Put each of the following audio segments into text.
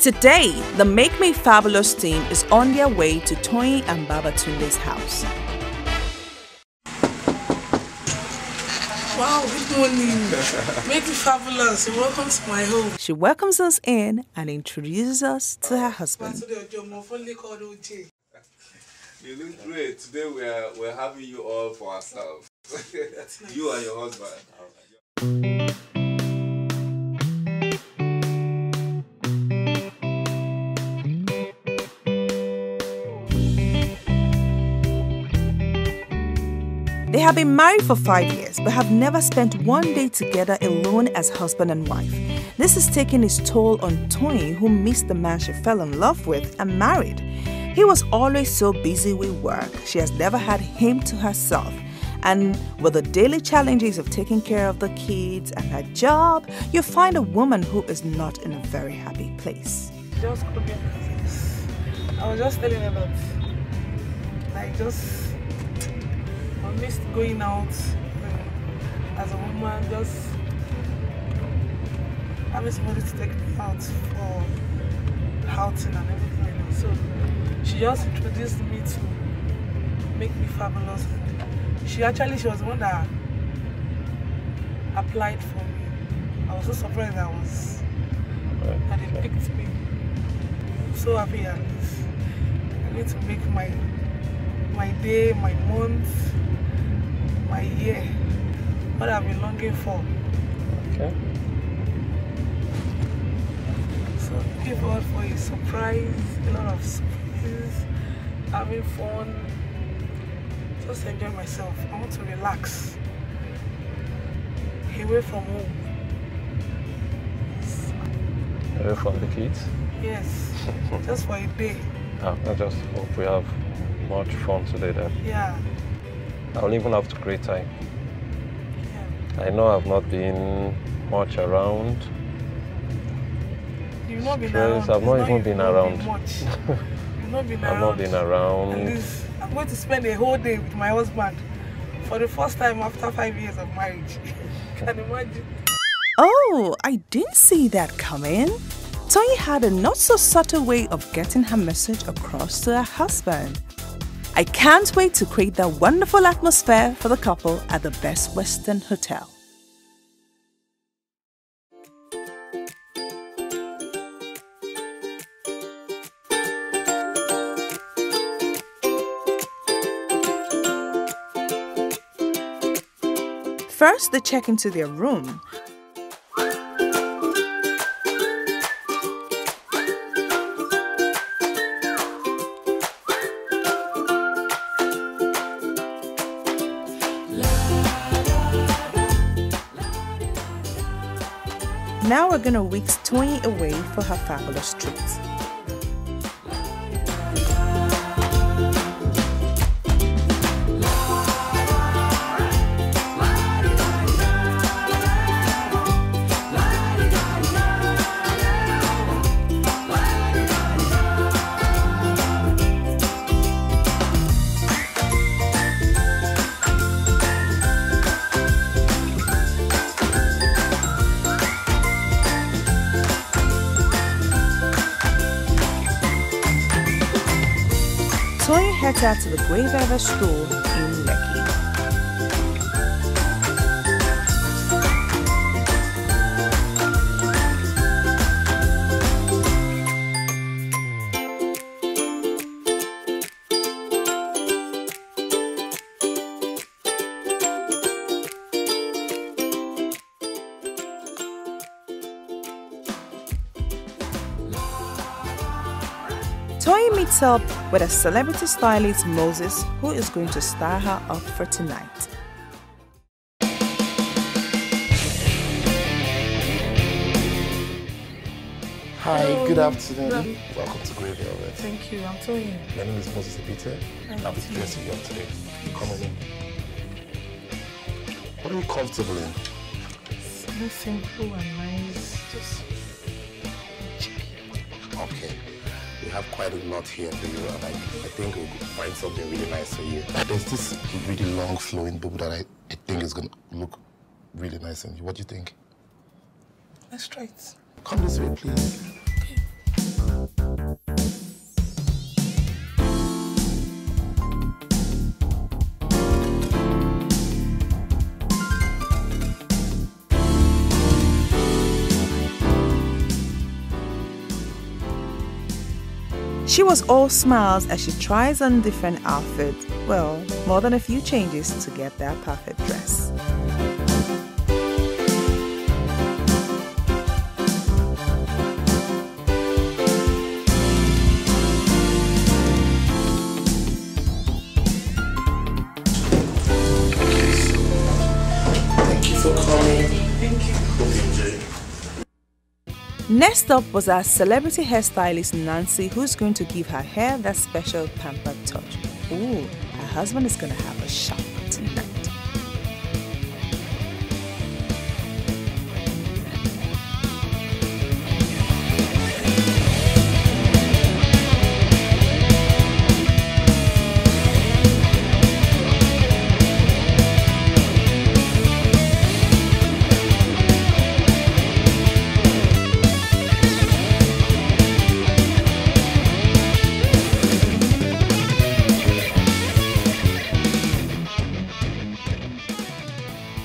Today, the Make Me Fabulous team is on their way to Toyin and Babatunde's house. Wow, good morning. Make Me Fabulous. Welcome to my home. She welcomes us in and introduces us to her husband. You look great. Today we're having you all for ourselves. You and your husband. They have been married for 5 years, but have never spent one day together alone as husband and wife. This is taking its toll on Toyin, who missed the man she fell in love with and married. He was always so busy with work, she has never had him to herself. And with the daily challenges of taking care of the kids and her job, you find a woman who is not in a very happy place. Just cooking. I was just telling about, like, just... I missed going out as a woman, just having somebody to take me out for outing and everything. So she just introduced me to Make Me Fabulous. She was the one that applied for me. I was so surprised that they picked me. I'm so happy, and I need to make my day, my month, my year, what I've been longing for. Okay. So looking forward for a surprise, a lot of surprises, having fun, just enjoy myself. I want to relax, away from home. Yes. Away from the kids? Yes, just for a day. I just hope we have much fun today then. Yeah. I'll even have a great time. Yeah. I know I've not been much around. You've not been around. I've not even been around. You've not been around. I've not been around. I'm going to spend a whole day with my husband for the first time after 5 years of marriage. Can you imagine? Oh, I didn't see that coming. Toyin had a not-so-subtle way of getting her message across to her husband. I can't wait to create that wonderful atmosphere for the couple at the Best Western Hotel. First, they check into their room. Now we're going to whisk Toyin away for her fabulous treats. Toyin heads out to the Grave Ever store in Lekki. Toyin meets up with a celebrity stylist, Moses, who is going to style her up for tonight. Hi, hello. Good afternoon. Welcome to Grey Velvet. Thank you, I'm Toyin. My name is Moses Abita. I'll be dressing you up today. Come on in. What are you comfortable in? Something simple and nice. Just okay. We have quite a lot here for you, and I think we'll find something really nice for you. There's this really long flowing boob that I think is going to look really nice on you. What do you think? Let's try it. Come this way, please. Okay. She was all smiles as she tries on different outfits. Well, more than a few changes to get that perfect dress. Next up was our celebrity hairstylist Nancy, who's going to give her hair that special pampered touch. Ooh, her husband is going to have a shock tonight.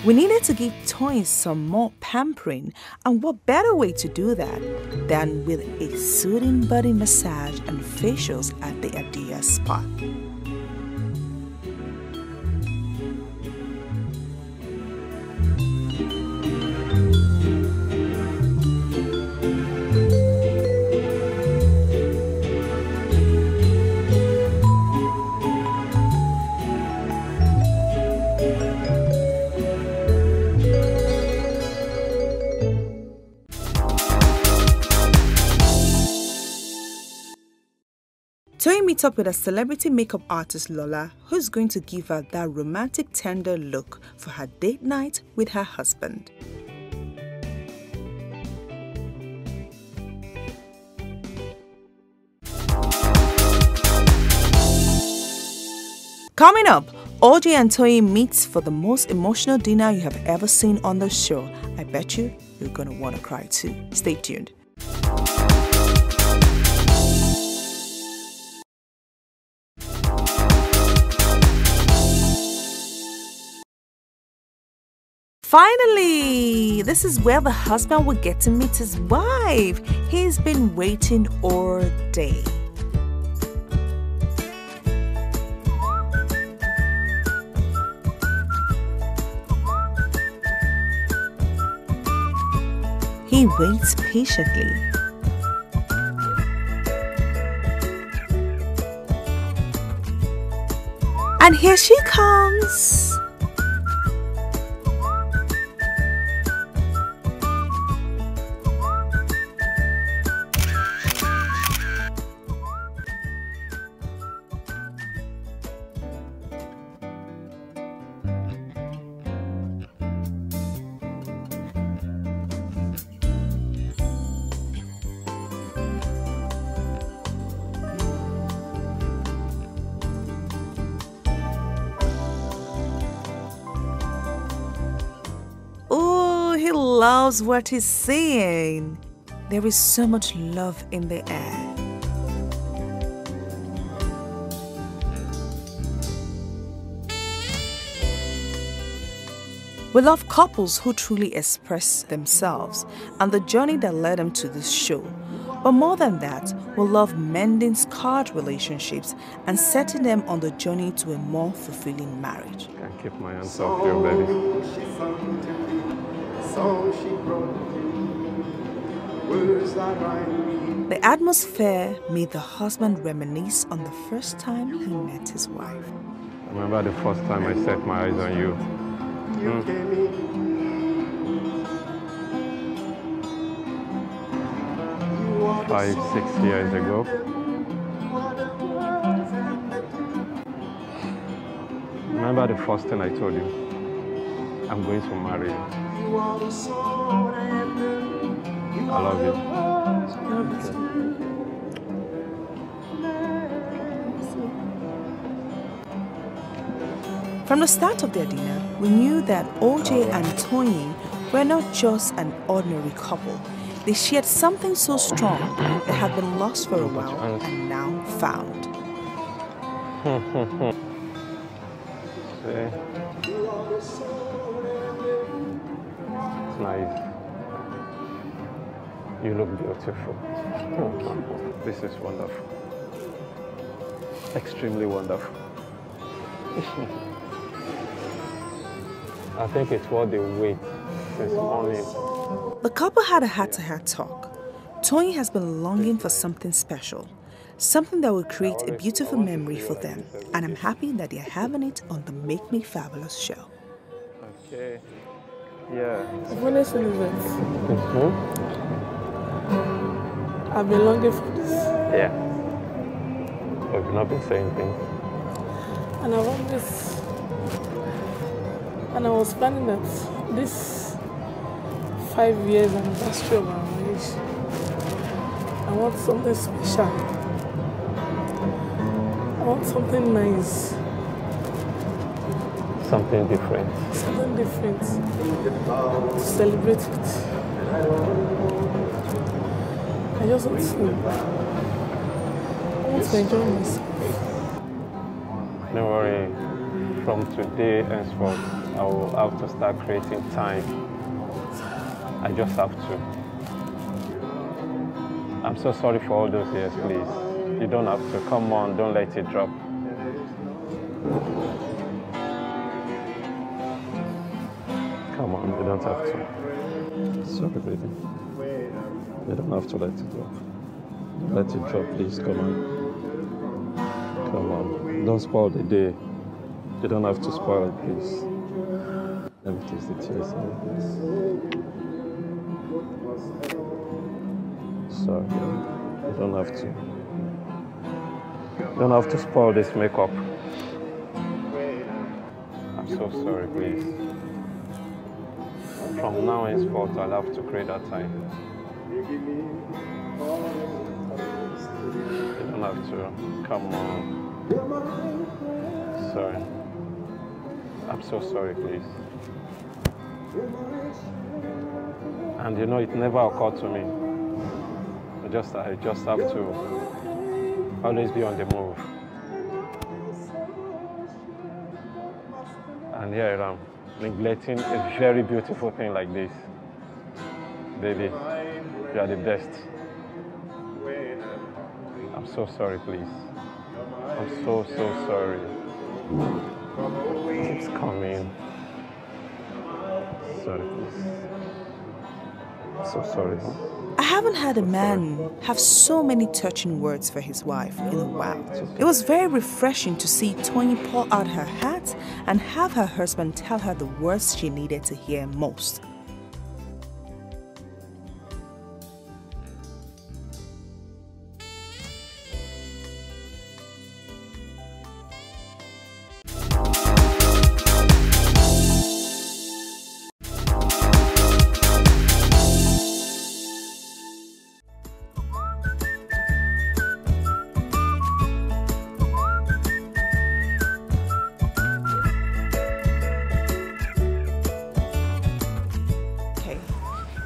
We needed to give toys some more pampering, and what better way to do that than with a soothing body massage and facials at the Abita spa. Toy meets up with a celebrity makeup artist Lola, who's going to give her that romantic tender look for her date night with her husband. Coming up, OJ and Toy meets for the most emotional dinner you have ever seen on the show. I bet you're gonna wanna cry too. Stay tuned. Finally, this is where the husband will get to meet his wife. He's been waiting all day. He waits patiently. And here she comes. He loves what he's seeing. There is so much love in the air. We love couples who truly express themselves and the journey that led them to this show. But more than that, we love mending scarred relationships and setting them on the journey to a more fulfilling marriage. I can't keep my hands off you, baby. The atmosphere made the husband reminisce on the first time he met his wife. I remember the first time I set my eyes on you. Hmm. 5, 6 years ago. Remember the first thing I told you? I'm going to marry you. I love you. Okay. From the start of their dinner, we knew that OJ and Toyin were not just an ordinary couple. They shared something so strong that had been lost for a while and now found. Okay. It's nice. You look beautiful. This is wonderful. extremely wonderful. I think it's what they wait since morning. The couple had a heart-to-heart talk. Tony has been longing for something special, something that will create a beautiful memory for them. And I'm happy that they're having it on the Make Me Fabulous show. Okay. Yeah. When is this? I've been longing for this. Yeah. But you've not been saying things. And I want this. And I was planning that this 5 years anniversary of our marriage, I want something special. I want something nice. Something different. Something different. To celebrate it. I just want to enjoy myself. Don't worry. From today henceforth, I will have to start creating time. I just have to. I'm so sorry for all those years, please. You don't have to. Come on, don't let it drop. Come on, you don't have to. Sorry, baby. You don't have to let it drop. Don't let it drop, please. Come on. Come on. Don't spoil the day. You don't have to spoil it, please. Let me taste the tears in your face. Sorry, you don't have to. You don't have to spoil this makeup. I'm so sorry, please. From now henceforth, I'll have to create that time. You don't have to. Come on. Sorry. I'm so sorry, please. And you know, it never occurred to me. I just have to always be on the move. And here I am, neglecting a very beautiful thing like this. Baby, you are the best. I'm so sorry, please. I'm so sorry. It keeps coming. Sorry, please. I'm so sorry. I haven't had a man have so many touching words for his wife in a while. It was very refreshing to see Tony pour out her heart and have her husband tell her the words she needed to hear most.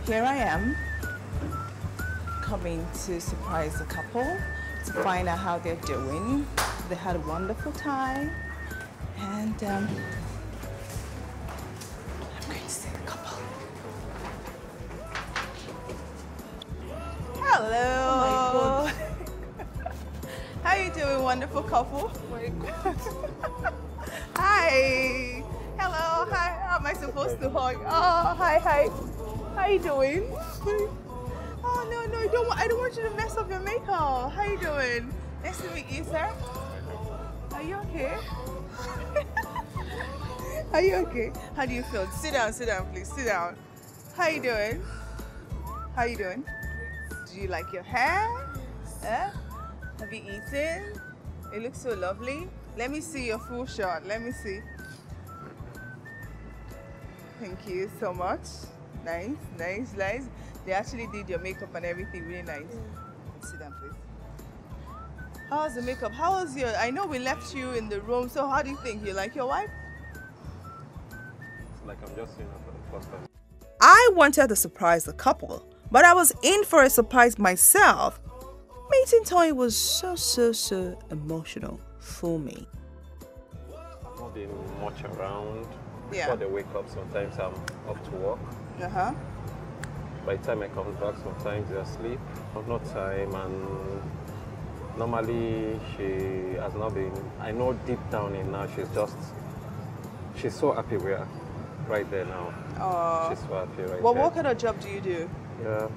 Here I am, coming to surprise the couple, to find out how they're doing. They had a wonderful time, and I'm going to see the couple. Hello! Oh my God. How are you doing, wonderful couple? Oh my God. Hi! Hello, hi, how am I supposed to hug? Oh, hi, hi. How are you doing? Oh no, I don't want you to mess up your makeup. How are you doing? Nice to meet you, sir. Are you okay? Are you okay? How do you feel? Sit down, please, sit down. How are you doing? How are you doing? Do you like your hair? Eh? Have you eaten? It looks so lovely. Let me see your full shot. Let me see. Thank you so much. Nice, nice, nice. They actually did your makeup and everything really nice. Sit down, please. How was the makeup? How was your... I know we left you in the room, so how do you think? You like your wife? It's like I'm just seeing her for the first time. I wanted to surprise the couple, but I was in for a surprise myself. Meeting Tony was so emotional for me. I'm not doing much around. Yeah. Before they wake up, sometimes I'm off to work. Uh-huh. By the time I come back, sometimes they're asleep. I've no time, and Normally, she has not been. I know deep down in now, she's so happy we are right there now. Oh. She's so happy right there. Well, what kind of job do you do? Yeah,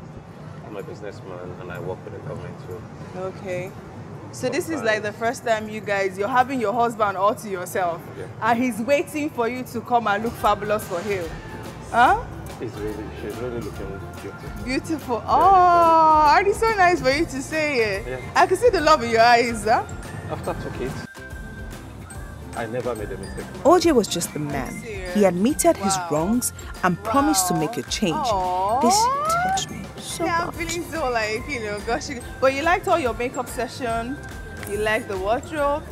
I'm a businessman and I work for the government too. Okay. So sometimes. This is like the first time you guys, you're having your husband all to yourself. Yeah. And he's waiting for you to come and look fabulous for him. Huh? She's really looking beautiful. Beautiful. Oh, and it's so nice for you to say it. Yeah. I can see the love in your eyes. Huh? After 2 kids, I never made a mistake. OJ was just the man. He admitted his wrongs and promised to make a change. Aww. This touched me so much. Yeah, I'm feeling so like, you know, gosh. But you liked all your makeup session. You liked the wardrobe.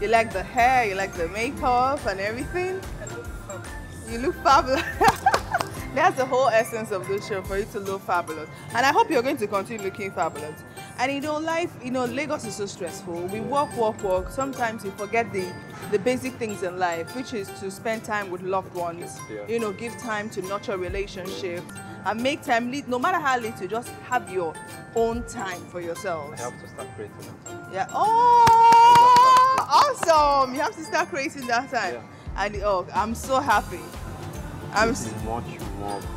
You liked the hair. You liked the makeup and everything. You look fabulous. That's the whole essence of this show, for you to look fabulous. And I hope you're going to continue looking fabulous. And you know, life, you know, Lagos is so stressful. We walk, walk, walk. Sometimes you forget the basic things in life, which is to spend time with loved ones, you know, give time to nurture relationships, and make time, no matter how little, just have your own time for yourselves. I have to start creating that time. Yeah. Oh, awesome. You have to start creating that time. Yeah. And oh, I'm so happy. I'm much more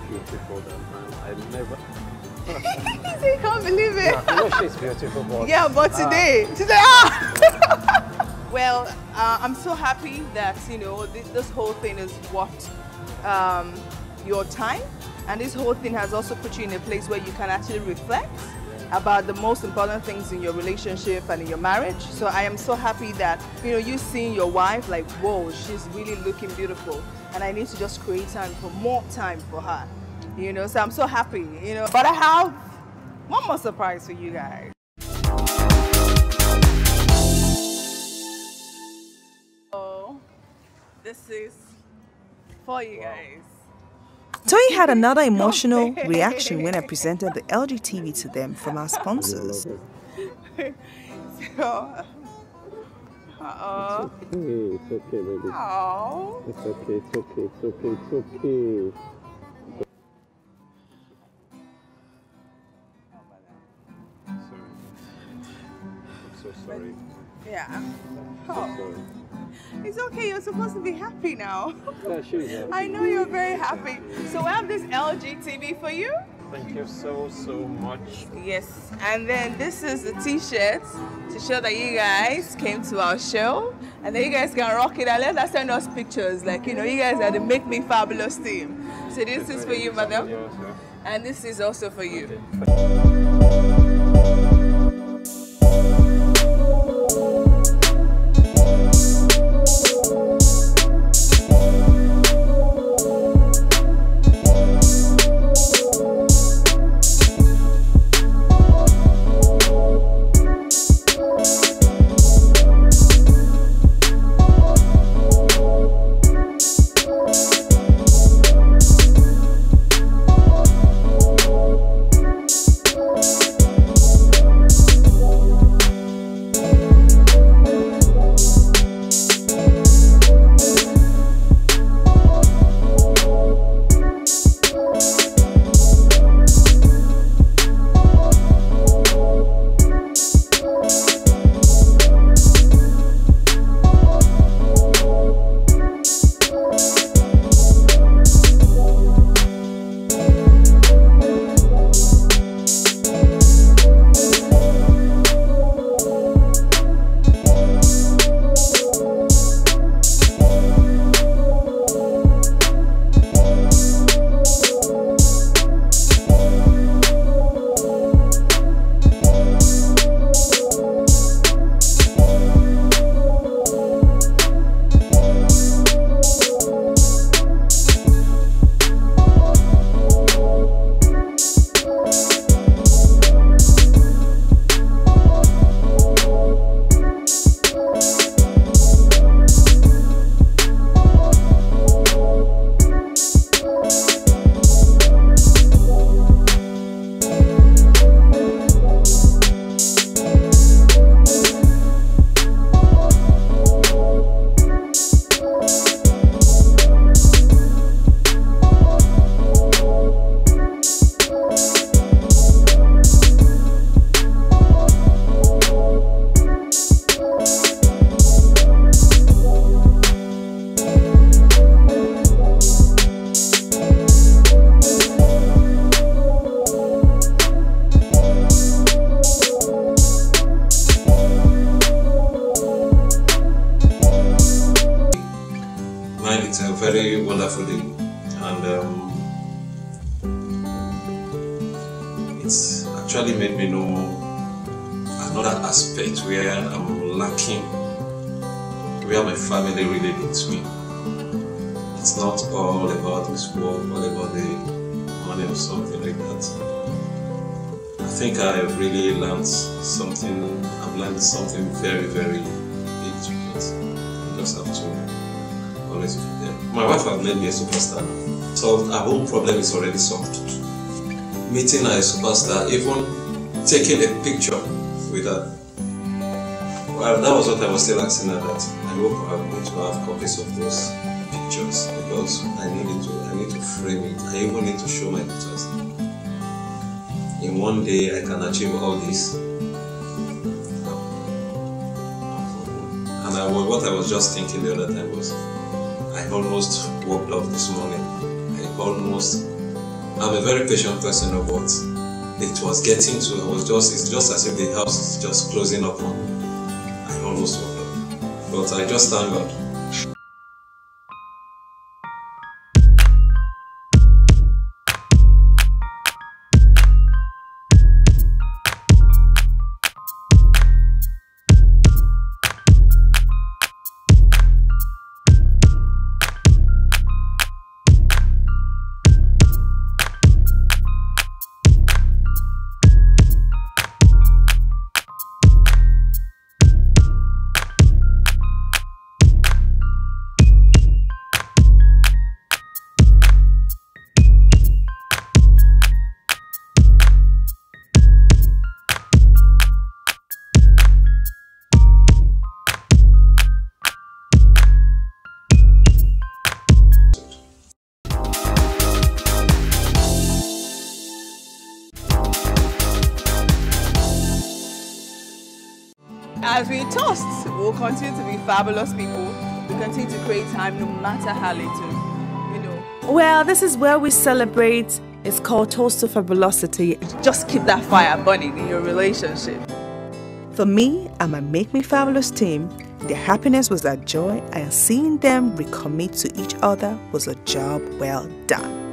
beautiful than I never. You can't believe it. Yeah, I know she's beautiful, but yeah, but today, today. Ah! Well, I'm so happy that you know this whole thing has worked your time, and this whole thing has also put you in a place where you can actually reflect about the most important things in your relationship and in your marriage. So I am so happy that you know you seeing your wife like, whoa, she's really looking beautiful. And I need to just create time for more time for her, you know. So I'm so happy, you know. But I have one more surprise for you guys. Oh, this is for you guys. Toyin had another emotional reaction when I presented the LG TV to them from our sponsors. So, uh-oh. It's okay, baby. Aww. It's okay, it's okay, it's okay, it's okay. Sorry. I'm so sorry. But, yeah. Oh. Sorry. It's okay, you're supposed to be happy now. Yeah, she's happy. I know you're very happy. So I have this LG TV for you. Thank you so, so much. Yes, and then this is the t-shirt to show that you guys came to our show. And then you guys can rock it and let us send us pictures. Like, you know, you guys are the Make Me Fabulous team. So this is for you, madam. And this is also for you. wonderfully, and it's actually made me know another aspect where I'm lacking, where my family really needs me. It's not all about this work, all about the money or something like that. I think I've really learned something. I've learned something very, very big to get. You just have to always be there. My wife has made me a superstar, so our whole problem is already solved. Meeting a superstar, even taking a picture with her. Well, that was what I was still asking her, that I hope I'm going to have copies of those pictures, because I need to frame it. I even need to show my pictures. In one day I can achieve all this. And what I was just thinking the other time was, I almost walked off this morning. I'm a very patient person, but it was getting to, it's just as if the house is just closing up on me. I almost walked off. But I just thank God. As we toast, we'll continue to be fabulous people. We'll continue to create time, no matter how little, you know. Well, this is where we celebrate. It's called Toast to Fabulosity. Just keep that fire burning in your relationship. For me and my Make Me Fabulous team, their happiness was a joy, and seeing them recommit to each other was a job well done.